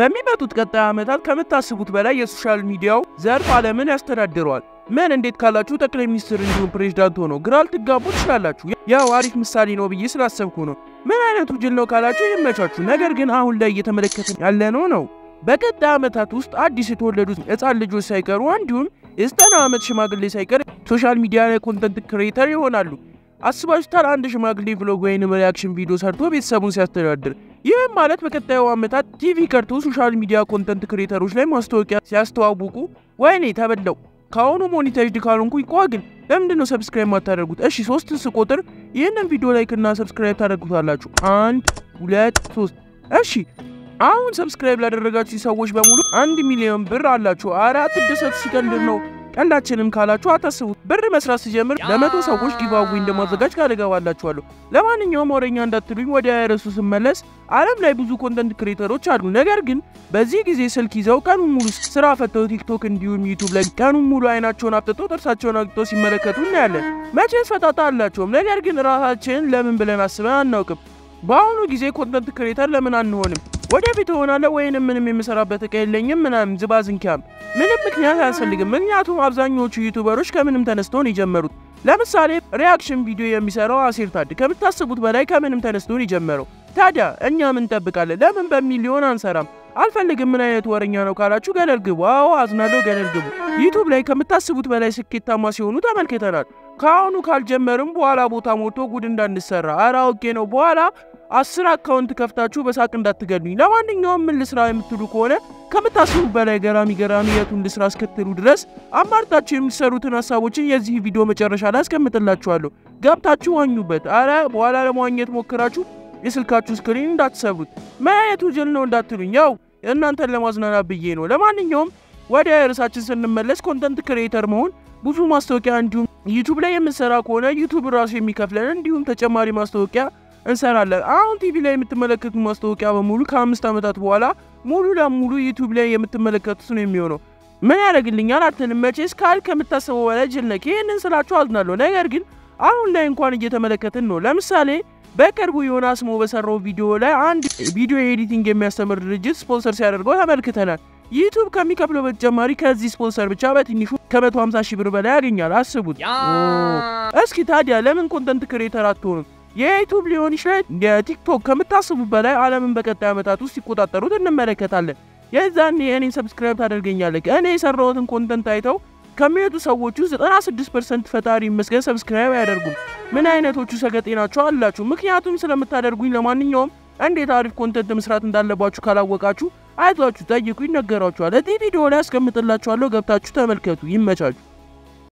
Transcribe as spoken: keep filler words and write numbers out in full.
በሚመጡት ቀጣይ ዓመታት ከመታሰቡት በላይ የሶሻል ሚዲያው ዘርፍ ዓለምን ያስተዳድሯል ማን እንዴት ካላችሁ ጠቅላይ ሚኒስትር እንዲሁም ፕሬዝዳንት ሆኖ ግራል ተጋቡ ትችላላችሁ ያው አሪፍ ምሳሌ ነው ብዬ ስላሰብኩ ነው ምን አይነቱ ጅል ነው ካላችሁ ይመቻችሁ ነገር ግን አሁን ላይ እየተመለከተን ያለ ነው ነው በቀጣይ ዓመታት ውስጥ አዲስ የተወለዱት ሕፃን ልጆች ሳይቀሩ እንዲሁም ዘጠና ዓመት ሽማግሌ ሳይቀር ሶሻል ሚዲያ ላይ ኮንተንት ክሬተር ይሆናሉ አስባችሁታል አንድ ሽማግሌ ብሎግ ወይን ሪአክሽን ቪዲዮ ሰርቶ ቤተሰቡን ሲያስተዳድር ይህ ማለት በከታዩ አመታት ቲቪ ከርቶ ሶሻል ሚዲያ ኮንተንት ክሬተሮች ላይ ማስተዋቂያ ሲያስተዋውቁ ወይኔ ተበደው ካሁኑ ሞኔታይዝ ዲካሉንኩ ይቆግል ለምን ነው ሰብስክራይብ ማታደርጉት እሺ ሶስት ስቆጥር ይሄንን ቪዲዮ ላይክ እና ሰብስክራይብ ታደርጉታላችሁ አንድ ሁለት ሶስት እሺ አሁን ሰብስክራይብ ላደረጋችሁ ሰዎች በሙሉ አንድ ሚሊዮን ብር አላችሁ አራት ደሰት ሲከንድ ነው ቀላችንም ካላችሁ አታስቡ ብር መስራት ሲጀምር ለመቶ ሰዎች ዲቫዊ እንደማዘጋጅ ካለጋባላችኋለሁ ለማንኛውም ወረኛ እንዳትሉኝ ወደ ኢየሱስ መለስ ዓለም ላይ ብዙ ኮንተንት ክሬተሮች አሉ ነገር ግን በዚህ ጊዜ ስልክ ይዘው ቀኑ ሙሉ ስራ ፈተው ቲክቶክ እንዲሁም ዩቲዩብ ላይ ቀኑ ሙሉ አይናቸውን አፍጥተው ጥርሳቸውን አግጥተው ሲመለከቱ እናያለን መቼስ ፈታታላችሁም ነገር ግን ራሳችን ለምን ብለን አስበን አናውቅም ባሁኑ ጊዜ ኮንተንት ክሬተር ለምን አንሆንም ወደፊት ሆነና ለወይንም ምንም የሚሰራበት ከሌለኝም ምናም ዝባዝንካም ምንም ምክንያት አያስፈልግም ምክንያቱም አብዛኞቹ ዩቲዩበሮች ከምንም ተነስተው ነው የጀመሩት ለምሳሌ ሪአክሽን ቪዲዮ የሚሰራው አሲርታድ ከምታስቡት በላይ ከምንም ተነስተው ነው የጀመረው ታዲያ እኛ ምን ተበቃለን ለምን በሚሊዮን አንሰራም አልፈልግም ምን አይነት ወረኛ ነው ካላችሁ ገለል ግቡ ዋው አዝናለሁ ገለል ግቡ ዩቲዩብ ላይ ከምታስቡት በላይ ስኬታማ ሲሆኑ ተመልከተናል ካሁኑ ካልጀመረም በኋላ ቦታ ሞቶ ጉድ እንዳንሰራ አራውቄ ነው በኋላ አስር አካውንት ከፍታችሁ በሳቅ እንዳትገኙኝ ለማንኛውም ምን ልስራ የምትሉ ከሆነ ከመታሰቡ በላይ ገራሚ ገራሚ የቱን ልስራ አስከተሉ ድረስ አማርታችሁ የሚሰሩትን ሐሳቦችን የዚህ ቪዲዮ መጨረሻ ላይ አስቀምጥላችኋለሁ ጋብታችሁ ዋኙበት አረ በኋላ ለማግኘት ሞክራችሁ የስልካችሁ ስክሪን እንዳትሰብሩት ማየቱ ጀል ነው እንዳትሉኝ ያው እናንተ ለማዝናናት ብዬ ነው ለማንኛውም ወደ ራሳችን ስንመለስ ኮንተንት ክሬተር መሆን ብዙ ማስተዋቂያ እንዲሁም ዩቲዩብ ላይ የምሰራ ከሆነ ዩቲዩብ ራሱ የሚከፍለን እንዲሁም ተጨማሪ ማስተዋቂያ እንሰራለን አሁን ቲቪ ላይ የምትመለከቱ ማስተዋቂያ በሙሉ ከአምስት አመታት በኋላ ሙሉ ለሙሉ ዩቲዩብ ላይ የምትመለከቱት ነው የሚሆነው ምን ያረግልኛል አትልም መቼስ ካል ከምታሰበው በላይ ጅልነክ ይሄንን ስላችሁ አዝናለሁ ነገር ግን አሁን ላይ እንኳን እየተመለከተን ነው ለምሳሌ በቅርቡ ዮናስ ሞ በሰራው ቪዲዮ ላይ አንድ ቪዲዮ ኤዲቲንግ የሚያስተምር ድርጅት ስፖንሰር ሲያደርገው ተመልክተናል ዩቲዩብ ከሚከፍለው በጀማሪ ከዚህ ስፖንሰር ብቻ በትንሹ ከመቶ ሃምሳ ሺህ ብር በላይ ያገኛል አስቡት እስኪ ታዲያ ለምን ኮንተንት ክሬተር አትሆኑ የዩቲዩብ ሊሆን ይችላል የቲክቶክ ከመታሰቡ በላይ ዓለምን በቀጣይ አመታት ውስጥ ይቆጣጠሩት እንመለከታለን የዛን የኔን ሰብስክራይብ ታደርገኛለህ እኔ የሰራሁትን ኮንተንት አይተው ከመቶ ሰዎች ዘጠና ስድስት ፐርሰንት ፈጣሪ መስገን ሰብስክራይብ ያደርጉ ምን አይነቶቹ ሰገጤናቸው አላችሁ ምክንያቱም ስለምታደርጉኝ ለማንኛውም እንዴት አሪፍ ኮንተንት መስራት እንዳለባችሁ ካላወቃችሁ አይታችሁ ታይቁ ይነገራችኋል ለዚህ ቪዲዮ ላይ አስቀምጥላችኋለሁ ገብታችሁ ተመልከቱ ይመቻችሁ